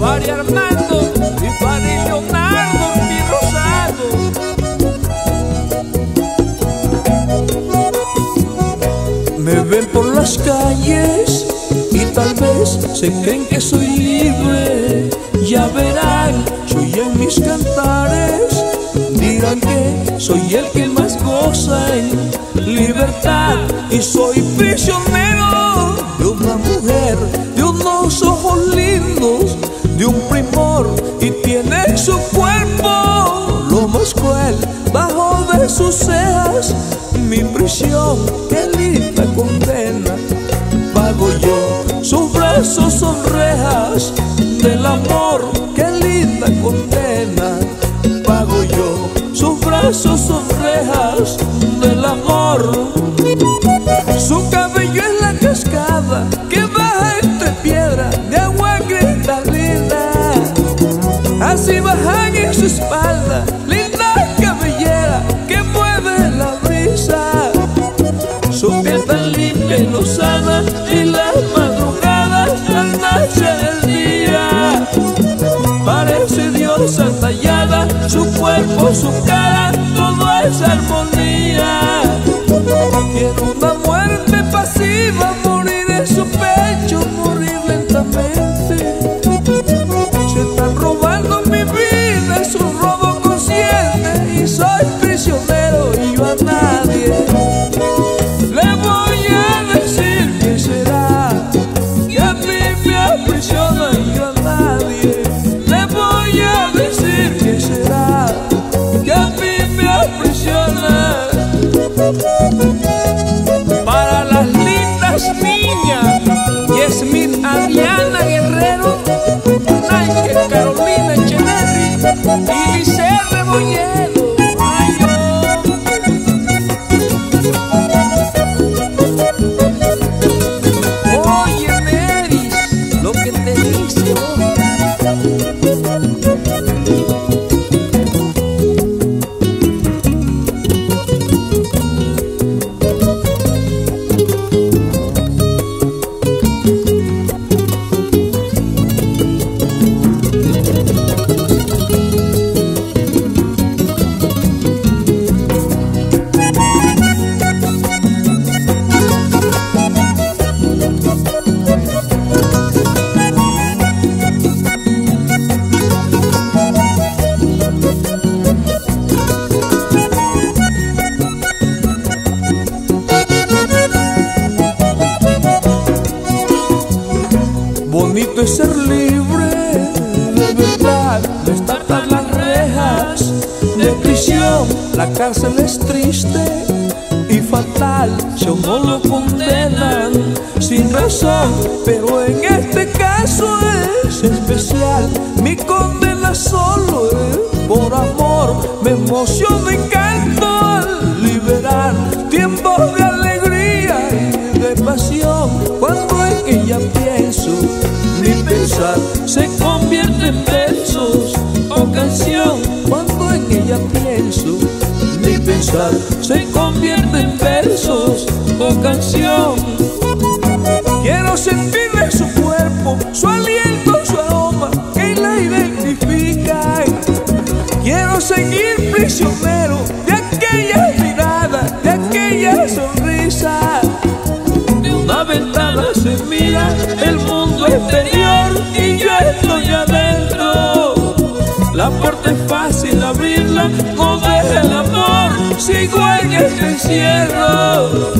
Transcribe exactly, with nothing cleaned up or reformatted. para Hernando y para Leonardo, mi rosado. Me ven por las calles y tal vez se creen que soy libre. Ya verán, soy en mis cantares, dirán que soy el que más goza en libertad. Y soy prisionero de una mujer, de unos ojos lindos, de un primor, y tiene en su cuerpo lo más cruel. Bajo de sus cejas mi prisión, qué linda condena. Pago yo sus brazos, son rejas del amor, qué linda condena. Pago yo sus brazos, son rejas del amor. Su cabello es la cascada que baja entre piedra de agua cristalina. Así bajan en su espalda linda cabellera que mueve la brisa. Su piel tan limpia y lozana, y las madrugadas al nacer del día parece diosa tallada. Su cuerpo, su cara, todo es armonía. Quiero una muerte pasiva, morir en su pecho, morir lentamente. Se están robando mi vida, es un robo consciente, y soy prisionero y yo a nadie le voy a decir que será que a mí me aprisiona, y yo a nadie le voy a decir que será que a mí me aprisiona. Para las lindas niñas Yasmín, Adriana Guerrero, Naike, Carolina Echeverri y Lice Rebolledo. Ay, oh. Oye, Neris, lo que te dice, oh. Bonito es ser libre, de verdad, no estar tras las rejas de prisión. La cárcel es triste y fatal, si a uno lo condenan sin razón. Pero en este caso es especial, mi condena solo es por amor. Me emociono y canto al liberar tiempos de alegría y de pasión. Cuando en ella pienso, mi pensar se convierte en versos o canción. Cuando en ella pienso, mi pensar se convierte en versos o canción. Quiero sentirle su cuerpo, su aliento, su aroma que la identifica. Quiero seguir prisionero de aquella mirada, de aquella sonrisa. De una ventana se mira el mundo exterior y yo estoy adentro. La puerta es fácil abrirla, no deje el amor, sigo en este encierro.